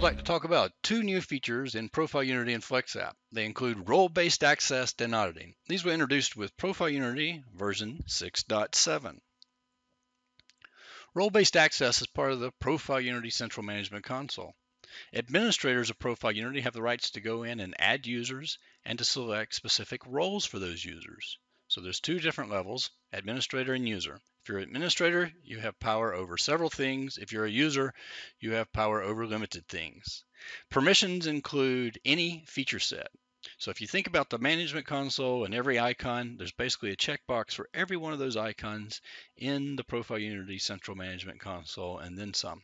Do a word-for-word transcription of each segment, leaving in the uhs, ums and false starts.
I'd like to talk about two new features in ProfileUnity and FlexApp. They include role-based access and auditing. These were introduced with ProfileUnity version six point seven. Role-based access is part of the ProfileUnity Central Management Console. Administrators of ProfileUnity have the rights to go in and add users and to select specific roles for those users. So there's two different levels, administrator and user. If you're an administrator, you have power over several things. If you're a user, you have power over limited things. Permissions include any feature set. So if you think about the management console and every icon, there's basically a checkbox for every one of those icons in the ProfileUnity Central Management Console and then some.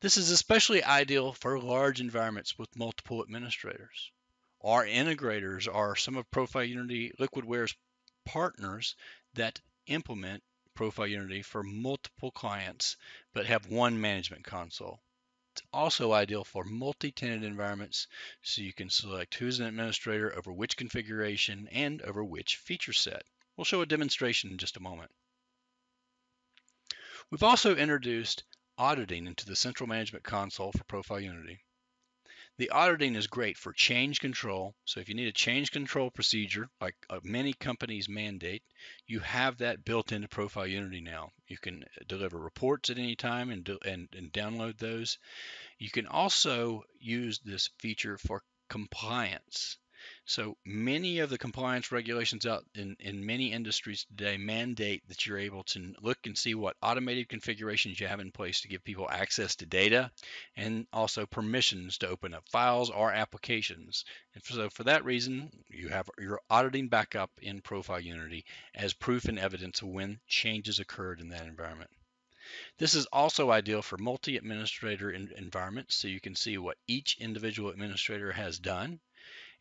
This is especially ideal for large environments with multiple administrators. Our integrators are some of ProfileUnity Liquidware's partners that implement ProfileUnity for multiple clients but have one management console. It's also ideal for multi-tenant environments, so you can select who's an administrator over which configuration and over which feature set. We'll show a demonstration in just a moment. We've also introduced auditing into the Central Management Console for ProfileUnity. The auditing is great for change control, so if you need a change control procedure, like many companies mandate, you have that built into ProfileUnity now. You can deliver reports at any time and, and, and download those. You can also use this feature for compliance. So many of the compliance regulations out in, in many industries today mandate that you're able to look and see what automated configurations you have in place to give people access to data and also permissions to open up files or applications. And so for that reason, you have your auditing backup in ProfileUnity as proof and evidence of when changes occurred in that environment. This is also ideal for multi-administrator environments, so you can see what each individual administrator has done.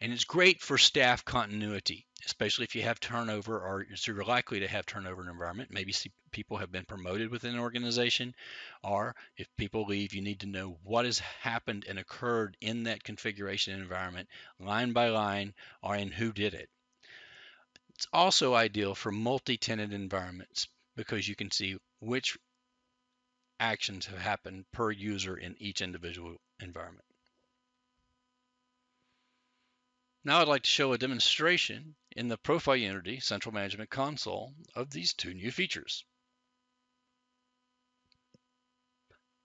And it's great for staff continuity, especially if you have turnover or you're likely to have turnover in an environment. Maybe people have been promoted within an organization, or if people leave, you need to know what has happened and occurred in that configuration environment, line by line, or in who did it. It's also ideal for multi-tenant environments because you can see which actions have happened per user in each individual environment. Now I'd like to show a demonstration in the ProfileUnity Central Management Console of these two new features.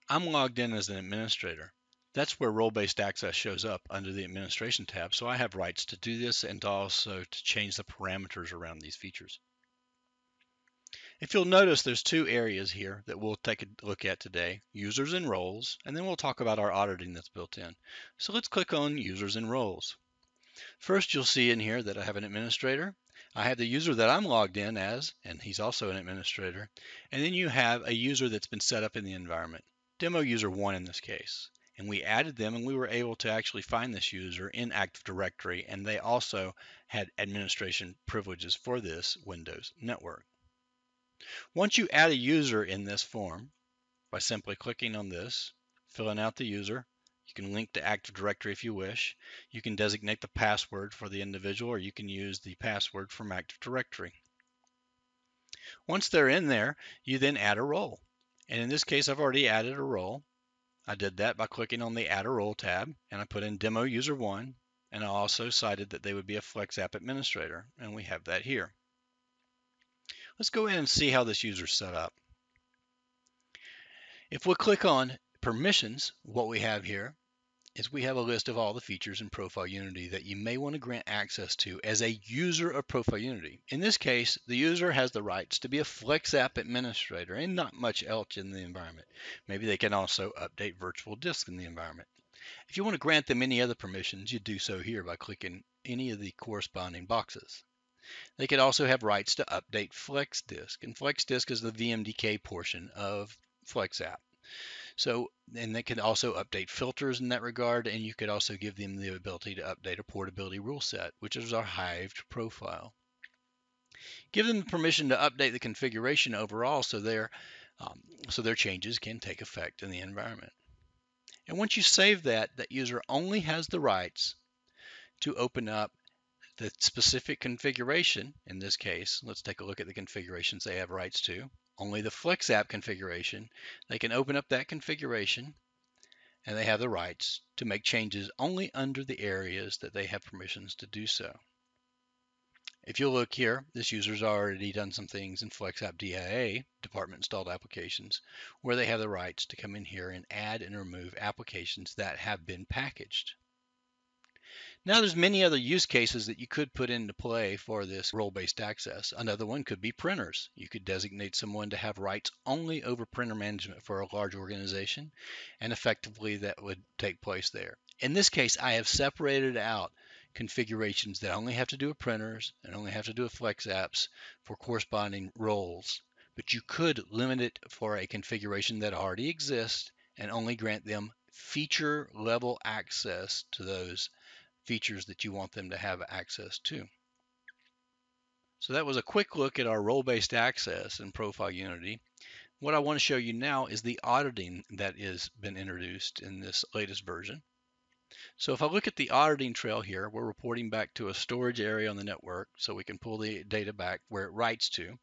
I'm logged in as an administrator. That's where role-based access shows up under the Administration tab, so I have rights to do this and also to change the parameters around these features. If you'll notice, there's two areas here that we'll take a look at today, users and roles, and then we'll talk about our auditing that's built in. So let's click on users and roles. First, you'll see in here that I have an administrator. I have the user that I'm logged in as, and he's also an administrator. And then you have a user that's been set up in the environment, demo user one in this case. And we added them, and we were able to actually find this user in Active Directory, and they also had administration privileges for this Windows network. Once you add a user in this form, by simply clicking on this, filling out the user, you can link to Active Directory if you wish. You can designate the password for the individual, or you can use the password from Active Directory. Once they're in there, you then add a role. And in this case, I've already added a role. I did that by clicking on the Add a Role tab, and I put in Demo User one, and I also cited that they would be a FlexApp administrator, and we have that here. Let's go in and see how this user is set up. If we click on Permissions, what we have here is we have a list of all the features in ProfileUnity that you may want to grant access to as a user of ProfileUnity. In this case, the user has the rights to be a FlexApp administrator and not much else in the environment. Maybe they can also update virtual disk in the environment. If you want to grant them any other permissions, you do so here by clicking any of the corresponding boxes. They could also have rights to update FlexDisk, and FlexDisk is the V M D K portion of FlexApp. So, and they can also update filters in that regard, and you could also give them the ability to update a portability rule set, which is our hived profile. Give them the permission to update the configuration overall so their, um, so their changes can take effect in the environment. And once you save that, that user only has the rights to open up the specific configuration. In this case, let's take a look at the configurations they have rights to. Only the FlexApp configuration. They can open up that configuration and they have the rights to make changes only under the areas that they have permissions to do so. If you look here, this user's already done some things in FlexApp D I A, Department Installed Applications, where they have the rights to come in here and add and remove applications that have been packaged. Now there's many other use cases that you could put into play for this role-based access. Another one could be printers. You could designate someone to have rights only over printer management for a large organization, and effectively that would take place there. In this case, I have separated out configurations that only have to do with printers and only have to do with Flex apps for corresponding roles, but you could limit it for a configuration that already exists and only grant them feature level access to those features that you want them to have access to. So that was a quick look at our role-based access in ProfileUnity. What I want to show you now is the auditing that has been introduced in this latest version. So if I look at the auditing trail here, we're reporting back to a storage area on the network so we can pull the data back where it writes to.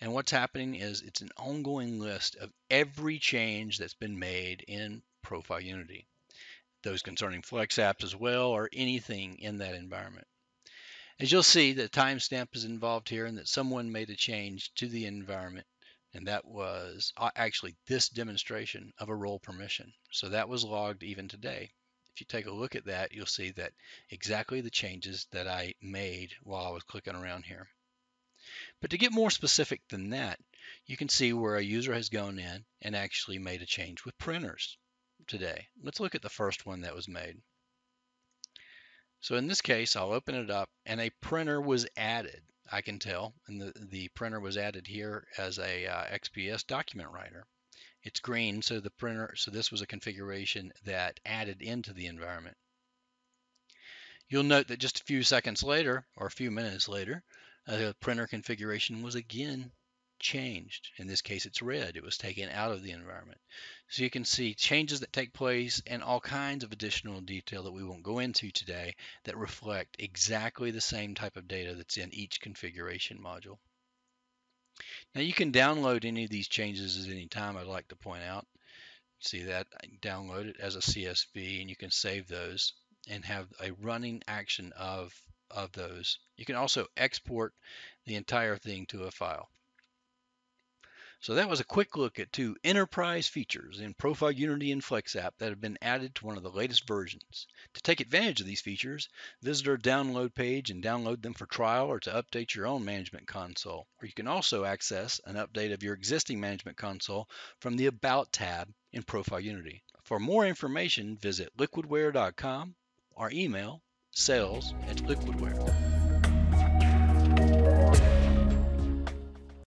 And what's happening is it's an ongoing list of every change that's been made in ProfileUnity. Those concerning Flex apps as well, or anything in that environment. As you'll see, the timestamp is involved here and that someone made a change to the environment, and that was actually this demonstration of a role permission. So that was logged even today. If you take a look at that, you'll see that exactly the changes that I made while I was clicking around here. But to get more specific than that, you can see where a user has gone in and actually made a change with printers today. Let's look at the first one that was made. So in this case, I'll open it up and a printer was added. I can tell, and the, the printer was added here as a uh, X P S document writer. It's green, so the printer, so this was a configuration that added into the environment. You'll note that just a few seconds later, or a few minutes later, uh, the printer configuration was again changed. In this case, it's red. It was taken out of the environment. So you can see changes that take place and all kinds of additional detail that we won't go into today that reflect exactly the same type of data that's in each configuration module. Now you can download any of these changes at any time, I'd like to point out. See that? Download it as a C S V and you can save those and have a running action of, of those. You can also export the entire thing to a file. So that was a quick look at two enterprise features in ProfileUnity and FlexApp that have been added to one of the latest versions. To take advantage of these features, visit our download page and download them for trial or to update your own management console. Or you can also access an update of your existing management console from the About tab in ProfileUnity. For more information, visit liquidware dot com or email sales at liquidware.